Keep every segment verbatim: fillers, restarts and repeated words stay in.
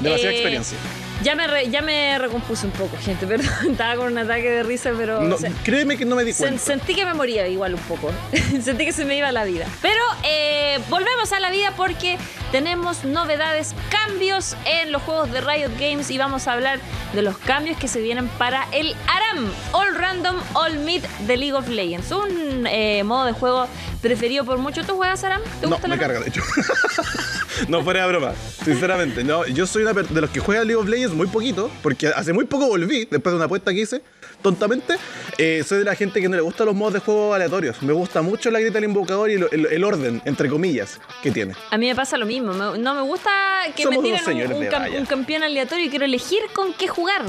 Demasiada eh, experiencia. Ya me, re, ya me recompuse un poco, gente, perdón, estaba con un ataque de risa, pero... No, o sea, créeme que no me di cuenta. Sen, sentí que me moría igual un poco, sentí que se me iba la vida. Pero eh, volvemos a la vida porque tenemos novedades, cambios en los juegos de Riot Games y vamos a hablar de los cambios que se vienen para el ARAM, All Random All Mid de League of Legends. Un eh, modo de juego preferido por mucho. ¿Tú juegas ARAM? ¿Te gusta? No, me carga, de hecho. No, fuera de broma, sinceramente. No, yo soy una de los que juega League of Legends muy poquito, porque hace muy poco volví después de una apuesta que hice, tontamente. eh, Soy de la gente que no le gustan los modos de juego aleatorios. Me gusta mucho la grita del invocador y el, el, el orden, entre comillas, que tiene. A mí me pasa lo mismo, me, no me gusta que Somos me tiren un, un, cam, un campeón aleatorio y quiero elegir con qué jugar.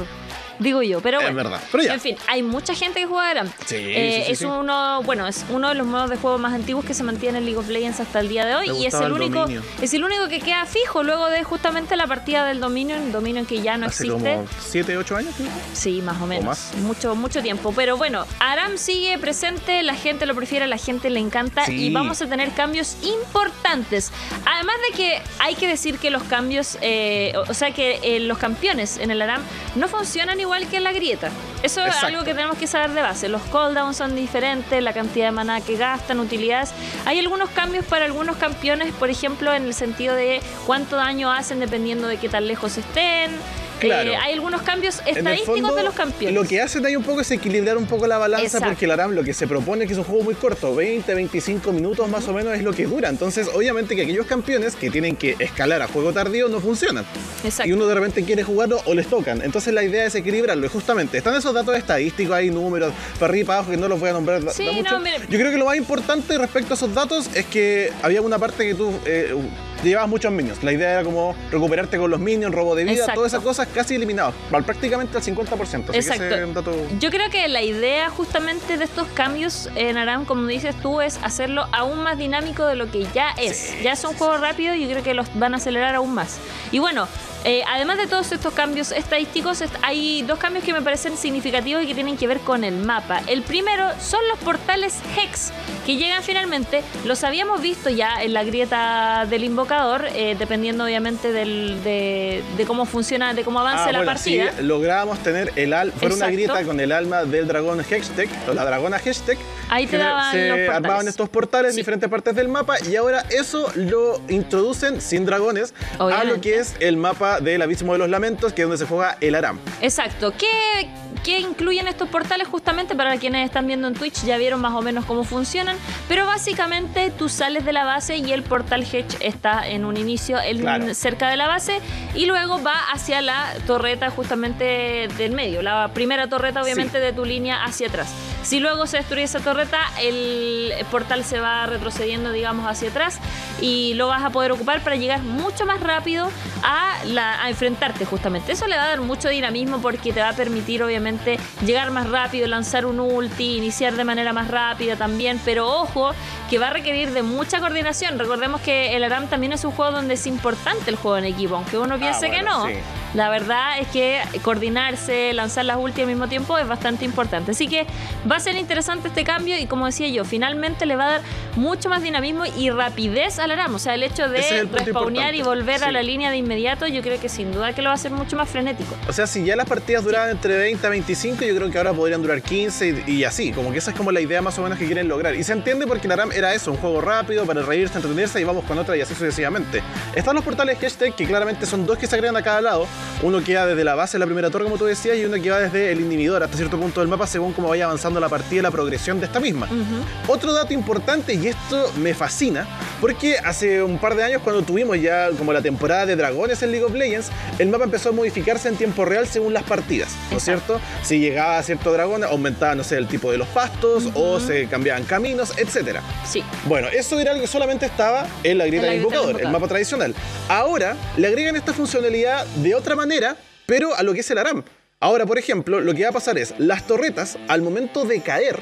Digo yo, pero bueno, es verdad, pero ya. En fin, hay mucha gente que juega ARAM. Sí, eh, sí, es sí. uno, bueno, es uno de los modos de juego más antiguos que se mantiene en League of Legends hasta el día de hoy. Me y es el, el único, es el único que queda fijo luego de justamente la partida del Dominion, Dominion que ya no Hace existe. Como siete, ocho años, ¿no? Sí, más o menos. ¿O más? Mucho, mucho tiempo. Pero bueno, ARAM sigue presente, la gente lo prefiere, la gente le encanta, sí. Y vamos a tener cambios importantes. Además de que hay que decir que los cambios, eh, o sea que eh, los campeones en el ARAM no funcionan igual. Igual que en la grieta. Eso Exacto. es algo que tenemos que saber de base. Los cooldowns son diferentes, la cantidad de maná que gastan, utilidades. Hay algunos cambios para algunos campeones, por ejemplo, en el sentido de cuánto daño hacen dependiendo de qué tan lejos estén. Claro. Eh, hay algunos cambios estadísticos fondo, de los campeones. Lo que hacen ahí un poco es equilibrar un poco la balanza. Exacto. Porque el ARAM lo que se propone es que es un juego muy corto, veinte, veinticinco minutos más o menos es lo que dura. Entonces obviamente que aquellos campeones que tienen que escalar a juego tardío no funcionan. Exacto. Y uno de repente quiere jugarlo o les tocan. Entonces la idea es equilibrarlo y justamente están esos datos estadísticos, hay números para arriba y para abajo que no los voy a nombrar. Sí, da mucho. No, mira. Yo creo que lo más importante respecto a esos datos es que había una parte que tú... Eh, llevabas muchos minions, la idea era como recuperarte con los minions, robo de vida, Exacto. todas esas cosas casi eliminadas, prácticamente al cincuenta por ciento. Así Exacto. que ese es un dato... Yo creo que la idea justamente de estos cambios en ARAM, como dices tú, es hacerlo aún más dinámico de lo que ya es. Sí, ya es un sí, juego sí. rápido y yo creo que los van a acelerar aún más. Y bueno, eh, además de todos estos cambios estadísticos, hay dos cambios que me parecen significativos y que tienen que ver con el mapa. El primero son los portales Hex, que llegan finalmente. Los habíamos visto ya en la grieta del invocador, eh, dependiendo obviamente del, de, de cómo funciona, de cómo avanza ah, la bueno, partida. Sí, lográbamos tener el alma, fue una grieta con el alma del dragón Hextech, o la dragona Hextech. Ahí te daban se los portales. Armaban estos portales en sí. diferentes partes del mapa y ahora eso lo introducen sin dragones obviamente. a lo que es el mapa del Abismo de los Lamentos, que es donde se juega el ARAM. Exacto. ¿Qué, qué incluyen estos portales? Justamente para quienes están viendo en Twitch ya vieron más o menos cómo funcionan, pero básicamente tú sales de la base y el portal Hedge está en un inicio en, claro. cerca de la base y luego va hacia la torreta justamente del medio, la primera torreta obviamente sí. de tu línea hacia atrás. Si luego se destruye esa torreta, el portal se va retrocediendo, digamos, hacia atrás y lo vas a poder ocupar para llegar mucho más rápido a, la, a enfrentarte justamente. Eso le va a dar mucho dinamismo porque te va a permitir obviamente llegar más rápido, lanzar un ulti, iniciar de manera más rápida también, pero ojo que va a requerir de mucha coordinación. Recordemos que el ARAM también es un juego donde es importante el juego en equipo, aunque uno piense ah, bueno, que no. Sí. La verdad es que coordinarse, lanzar las ulti al mismo tiempo es bastante importante. Así que va a ser interesante este cambio y como decía yo, finalmente le va a dar mucho más dinamismo y rapidez al ARAM. O sea, el hecho de es respawnear y volver sí. a la línea de inmediato, yo creo que sin duda que lo va a hacer mucho más frenético. O sea, si ya las partidas duraban sí. entre veinte a veinticinco, yo creo que ahora podrían durar quince y, y así. Como que esa es como la idea más o menos que quieren lograr. Y se entiende porque el ARAM era eso, un juego rápido para reírse, entretenerse y vamos con otra y así sucesivamente. Están los portales hashtag que claramente son dos que se agregan a cada lado. Uno que va desde la base de la primera torre, como tú decías, y uno que va desde el inhibidor hasta cierto punto del mapa, según cómo vaya avanzando la partida y la progresión de esta misma. Uh-huh. Otro dato importante, y esto me fascina, porque hace un par de años, cuando tuvimos ya como la temporada de dragones en League of Legends, el mapa empezó a modificarse en tiempo real según las partidas, ¿no es cierto? Si llegaba a cierto dragón, aumentaba, no sé, el tipo de los pastos, uh-huh. o se cambiaban caminos, etcétera. Sí. Bueno, eso era algo que solamente estaba en la grieta del invocador, invocador, el mapa tradicional. Ahora le agregan esta funcionalidad de otra manera, pero a lo que es el ARAM. Ahora, por ejemplo, lo que va a pasar es las torretas, al momento de caer,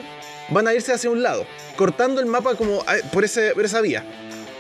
van a irse hacia un lado, cortando el mapa como por, ese, por esa vía.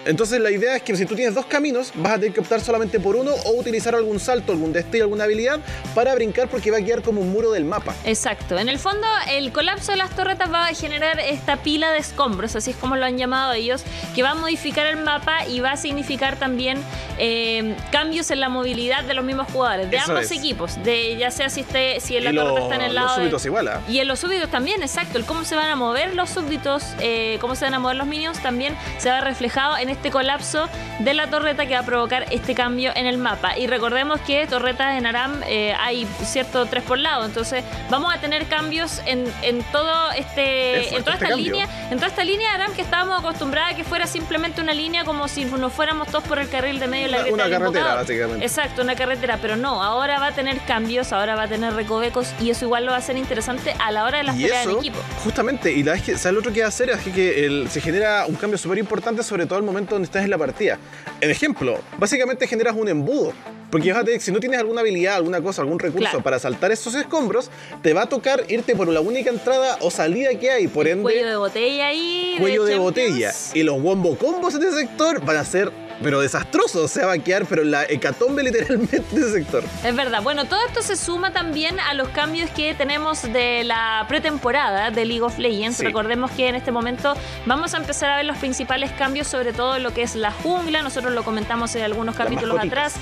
Entonces la idea es que si tú tienes dos caminos, vas a tener que optar solamente por uno o utilizar algún salto, algún destello, alguna habilidad para brincar, porque va a quedar como un muro del mapa. Exacto. En el fondo, el colapso de las torretas va a generar esta pila de escombros, así es como lo han llamado ellos, que va a modificar el mapa y va a significar también eh, cambios en la movilidad de los mismos jugadores, de Eso ambos es. equipos, de ya sea si, esté, si en la torreta está en el lado... Y los súbditos de, igual, ¿eh? Y en los súbditos también, exacto. El cómo se van a mover los súbditos, eh, cómo se van a mover los minions, también se va reflejado en este colapso de la torreta que va a provocar este cambio en el mapa. Y recordemos que torretas en ARAM eh, hay cierto tres por lado, entonces vamos a tener cambios en, en todo este, Eso, en toda este esta cambio. línea, en toda esta línea de ARAM que estábamos acostumbrados a que fuera simplemente una línea, como si nos fuéramos todos por el carril de medio de la grieta. Una, una carretera, invocado. básicamente. Exacto, una carretera, pero no, ahora va a tener cambios, ahora va a tener recovecos, y eso igual lo va a hacer interesante a la hora de las peleas en equipo. Justamente, y la vez que, ¿sabes lo otro que va a hacer? Es que el, se genera un cambio súper importante, sobre todo al momento donde estás en la partida. En ejemplo, básicamente generas un embudo, porque fíjate, si no tienes alguna habilidad, alguna cosa, algún recurso claro. para saltar esos escombros, te va a tocar irte por la única entrada o salida que hay, por ende... Cuello de botella ahí... Cuello de, de botella. Y los wombo combos en ese sector van a ser... pero desastroso, o sea, va a quedar pero la hecatombe literalmente del sector. Es verdad. Bueno, todo esto se suma también a los cambios que tenemos de la pretemporada de League of Legends. Sí. Recordemos que en este momento vamos a empezar a ver los principales cambios, sobre todo lo que es la jungla. Nosotros lo comentamos en algunos capítulos atrás.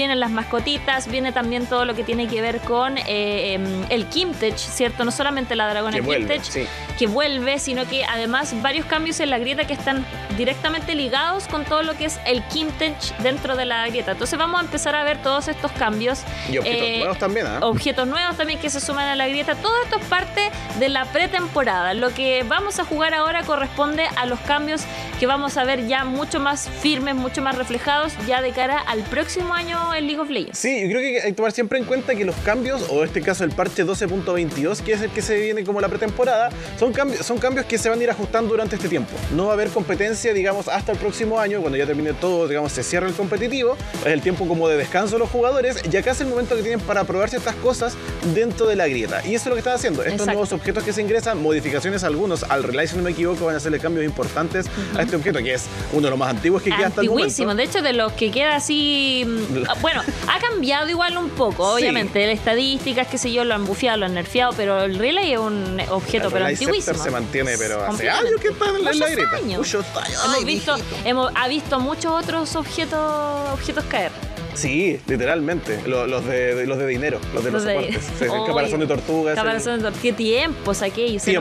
Vienen las mascotitas, viene también todo lo que tiene que ver con eh, el Kimtech, ¿cierto? No solamente la dragona Kimtech, sí. que vuelve, sino que además varios cambios en la grieta que están directamente ligados con todo lo que es el Kimtech dentro de la grieta. Entonces vamos a empezar a ver todos estos cambios. Y objetos eh, nuevos también, ¿eh? Objetos nuevos también que se suman a la grieta. Todo esto es parte de la pretemporada. Lo que vamos a jugar ahora corresponde a los cambios que vamos a ver ya mucho más firmes, mucho más reflejados ya de cara al próximo año en League of Legends. Sí, yo creo que hay que tomar siempre en cuenta que los cambios, o en este caso el parche doce punto veintidós, que es el que se viene como la pretemporada, son, cambi- son cambios que se van a ir ajustando durante este tiempo. No va a haber competencia, digamos, hasta el próximo año, cuando ya termine todo, digamos, se cierra el competitivo, es el tiempo como de descanso de los jugadores, y acá es el momento que tienen para probar ciertas cosas dentro de la grieta, y eso es lo que están haciendo estos Exacto. nuevos objetos que se ingresan, modificaciones algunos al Relay, si no me equivoco, van a hacerle cambios importantes uh-huh. a este objeto, que es uno de los más antiguos que queda hasta el momento. De hecho, de los que queda así bueno, ha cambiado igual un poco, obviamente, sí. las estadísticas, qué sé yo, lo han bufeado, lo han nerfeado, pero el Relay es un objeto el pero antiguísimo. Scepter se mantiene, pero hace años que está en la, en la grieta. Años. Muchos años. Hemos Ay, visto, hemos, ha visto mucho otros objetos objetos caer. Sí, literalmente. Los, los, de, los de dinero, los de los, los soportes. De... Sí, oh, caparazón de tortugas. Caparazón el... de tortugas. Qué tiempos aquellos. Se,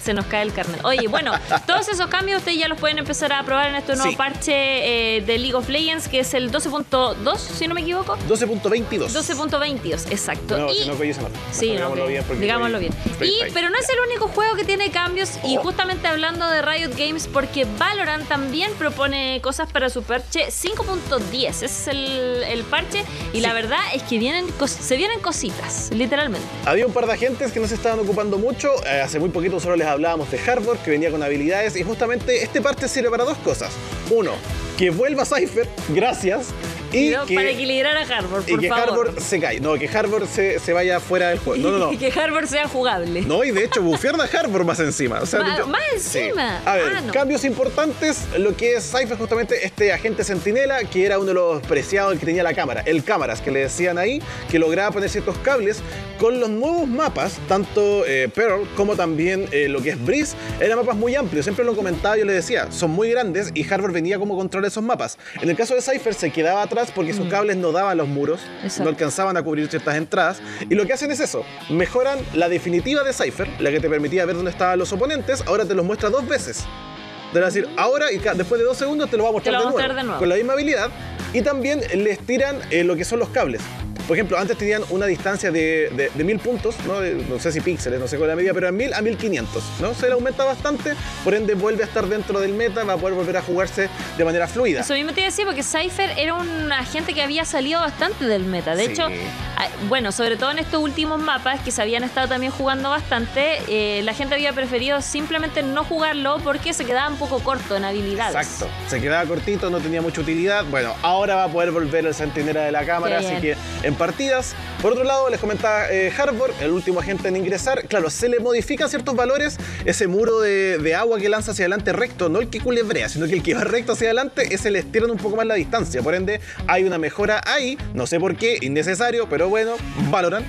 se nos cae el carnet. Oye, bueno, todos esos cambios ustedes ya los pueden empezar a probar en este nuevo sí. parche eh, de League of Legends, que es el doce punto dos, si no me equivoco. doce punto veintidós. doce punto veintidós, exacto. No, y... si no coyes, no. Sí, digámoslo okay. bien. Digámoslo bien. Y, pero no es el único juego que tiene cambios, oh. y justamente hablando de Riot Games, porque Valorant también propone cosas para su parche cinco punto diez. Ese es el... el parche, y sí. la verdad es que vienen se vienen cositas, literalmente. Había un par de agentes que no se estaban ocupando mucho, eh, hace muy poquito nosotros les hablábamos de Harbor, que venía con habilidades, y justamente este parche sirve para dos cosas. Uno, que vuelva Cypher, gracias, y no, que, para equilibrar a Harbor, por y que favor. Harbor se cae, no, que Harbor se, se vaya fuera del juego, no, no, no. Y que Harbor sea jugable. No, y de hecho, bufearon a Harbor más encima. O sea, Ma, yo, más encima. Sí. A ver, ah, no. cambios importantes, lo que es Cypher, justamente este agente sentinela, que era uno de los preciados, el que tenía la cámara, el cámaras, que le decían ahí, que lograba poner ciertos cables. Con los nuevos mapas, tanto eh, Pearl como también eh, lo que es Breeze, eran mapas muy amplios, siempre lo comentaba, yo les decía, son muy grandes, y Harbor venía como a controlar esos mapas. En el caso de Cypher se quedaba atrás porque sus cables no daban los muros, Exacto. no alcanzaban a cubrir ciertas entradas, y lo que hacen es eso, mejoran la definitiva de Cypher, la que te permitía ver dónde estaban los oponentes, ahora te los muestra dos veces. Te va a decir, ahora y después de dos segundos te lo va a mostrar, va a mostrar de, nuevo, de nuevo, con la misma habilidad, y también les tiran eh, lo que son los cables. Por ejemplo, antes tenían una distancia de, de, de mil puntos, ¿no? De, no sé si píxeles, no sé cuál es la medida, pero eran mil a mil quinientos, ¿no? Se le aumenta bastante, por ende vuelve a estar dentro del meta, va a poder volver a jugarse de manera fluida. Eso mismo te iba a decir, porque Cypher era un agente que había salido bastante del meta. De sí. hecho, bueno, sobre todo en estos últimos mapas que se habían estado también jugando bastante, eh, la gente había preferido simplemente no jugarlo porque se quedaba un poco corto en habilidades. Exacto, se quedaba cortito, no tenía mucha utilidad. Bueno, ahora va a poder volver el centinela de la cámara, así que en partidas. Por otro lado, les comentaba eh, Harbor, el último agente en ingresar. Claro, se le modifican ciertos valores. Ese muro de, de agua que lanza hacia adelante recto, no el que culebrea, sino que el que va recto hacia adelante, ese le estiran un poco más la distancia. Por ende, hay una mejora ahí, no sé por qué, innecesario, pero bueno, Valorant,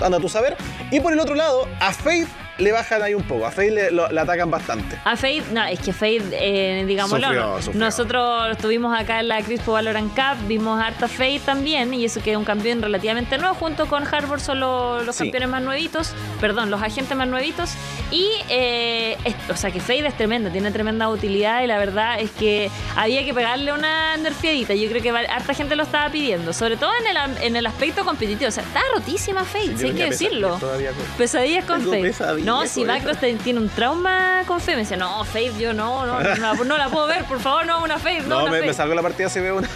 anda tú a saber. Y por el otro lado, a Fade le bajan ahí un poco, a Fade le, lo, le atacan bastante. A Fade, no, es que Fade, eh, digámoslo, sufrió, no. sufrió. Nosotros estuvimos acá en la Crypto Valorant Cup, vimos harta Fade también, y eso que es un campeón relativamente nuevo, junto con Harbor son los, los sí. campeones más nuevitos, perdón, los agentes más nuevitos, y, eh, es, o sea, que Fade es tremenda, tiene tremenda utilidad, y la verdad es que había que pegarle una nerfeadita, yo creo que harta gente lo estaba pidiendo, sobre todo en el, en el aspecto competitivo, o sea, está rotísima Fade, sí, hay que decirlo. Pesadillas con Fade. No, si Macros tiene un trauma con Fade, me dice, no, Fade, yo no, no, no, no, no la puedo ver, por favor, no, una Fade, no, no una me, Fade. me salgo la partida si veo una.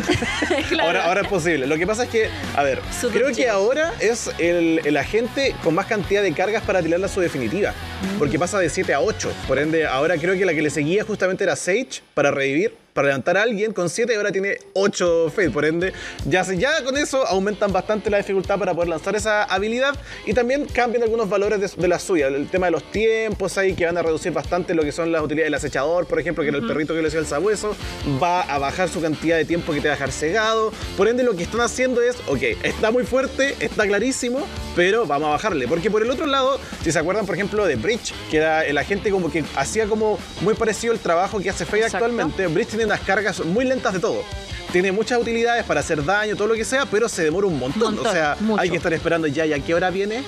Claro. Ahora, ahora es posible. Lo que pasa es que, a ver, Super creo chido. que ahora es el, el agente con más cantidad de cargas para tirarla a su definitiva, mm. porque pasa de siete a ocho. Por ende, ahora creo que la que le seguía justamente era Sage para revivir, para levantar a alguien con siete y ahora tiene ocho Fade, por ende ya, ya con eso aumentan bastante la dificultad para poder lanzar esa habilidad y también cambian algunos valores de, de la suya, el tema de los tiempos ahí que van a reducir bastante lo que son las utilidades del acechador, por ejemplo, que era el perrito que le hacía el sabueso, va a bajar su cantidad de tiempo que te va a dejar cegado, por ende lo que están haciendo es, ok, está muy fuerte, está clarísimo, pero vamos a bajarle, porque por el otro lado, si se acuerdan por ejemplo de Bridge, que era el agente como que hacía como muy parecido el trabajo que hace Fade actualmente, Bridge tiene unas cargas muy lentas de todo. Tiene muchas utilidades para hacer daño, todo lo que sea, pero se demora un montón. montón o sea, mucho. Hay que estar esperando ya, ¿y a qué hora viene?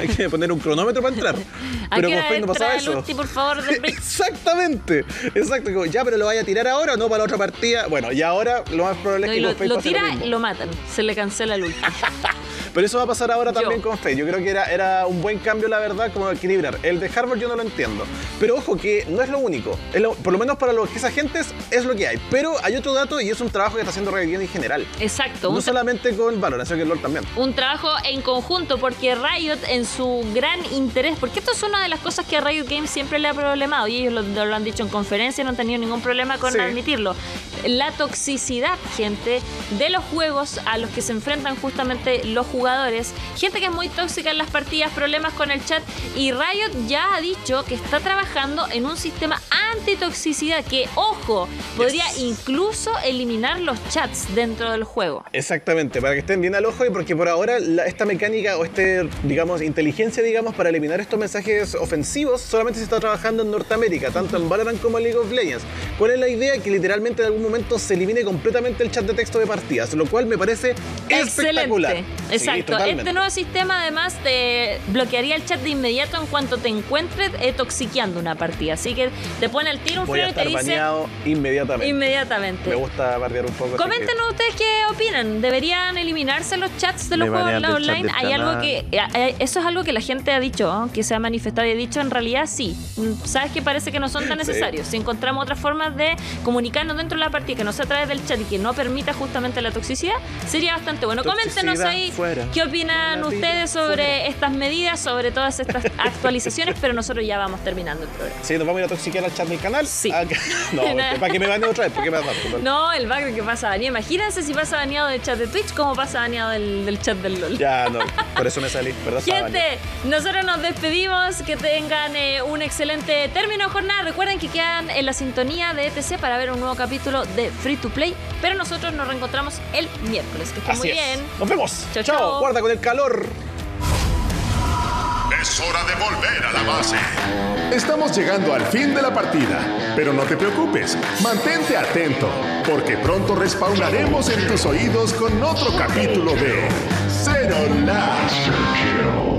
Hay que poner un cronómetro para entrar. Pero con Fade no pasaba eso. Ulti, por favor, de Exactamente. Exacto. Como, ya, pero lo vaya a tirar ahora, no para la otra partida. Bueno, y ahora lo más probable no, es que lo, Fade lo tira lo y lo matan. Se le cancela el ulti. Pero eso va a pasar ahora también yo. con Fade. Yo creo que era, era un buen cambio, la verdad, como equilibrar. El de Harbor yo no lo entiendo. Pero ojo que no es lo único. Es lo, por lo menos para los que es agentes es lo que hay. Pero hay otro dato y es un trabajo que está haciendo Riot Games en general. Exacto. No solamente con Valorant, sino que LoL también. Un trabajo en conjunto porque Riot en su gran interés, porque esto es una de las cosas que a Riot Games siempre le ha problemado y ellos lo, lo han dicho en conferencia, no han tenido ningún problema con sí. admitirlo. La toxicidad, gente, de los juegos a los que se enfrentan justamente los jugadores, gente que es muy tóxica en las partidas, problemas con el chat, y Riot ya ha dicho que está trabajando en un sistema antitoxicidad que, ojo, podría yes. incluso eliminar los chats dentro del juego. Exactamente, para que estén bien al ojo y porque por ahora la, esta mecánica o este, digamos, inteligencia, digamos, para eliminar estos mensajes ofensivos solamente se está trabajando en Norteamérica, tanto en Valorant como en League of Legends. ¿Cuál es la idea? Que literalmente en algún momento se elimine completamente el chat de texto de partidas, lo cual me parece Excelente. espectacular. Exacto. Sí, este nuevo sistema además te bloquearía el chat de inmediato en cuanto te encuentres eh, toxiqueando una partida. Así que te pone al tiro un frío y te dice inmediatamente. Inmediatamente. Me gusta partir un poco. Coméntenos que... ustedes qué opinan. ¿Deberían eliminarse los chats de los Me juegos online? Hay canal. algo que Eso es algo que la gente ha dicho, ¿eh? que se ha manifestado y ha dicho, en realidad sí. Sabes que parece que no son tan necesarios. Sí. Si encontramos otras formas de comunicarnos dentro de la partida, que no sea a través del chat y que no permita justamente la toxicidad, sería bastante bueno. Toxicidad Coméntenos ahí fuera. qué opinan ustedes sobre fuera. estas medidas, sobre todas estas actualizaciones, pero nosotros ya vamos terminando el programa. Sí, nos vamos a ir a toxiquear al chat del canal. Sí. Ah, no, para que me van otra vez, porque me van a No, el que pasa baneado. Imagínense si pasa baneado del chat de Twitch, cómo pasa baneado del, del chat del LOL. Ya, no, por eso me salí, ¿verdad? Gente, nosotros nos despedimos, que tengan eh, un excelente término de jornada. Recuerden que quedan en la sintonía de E T C para ver un nuevo capítulo de Free to Play, pero nosotros nos reencontramos el miércoles. Que estén Así muy es. bien. Nos vemos. Chao, chao. Guarda con el calor. Es hora de volver a la base. Estamos llegando al fin de la partida, pero no te preocupes, mantente atento, porque pronto respawnaremos en tus oídos con otro capítulo de Zero Nights.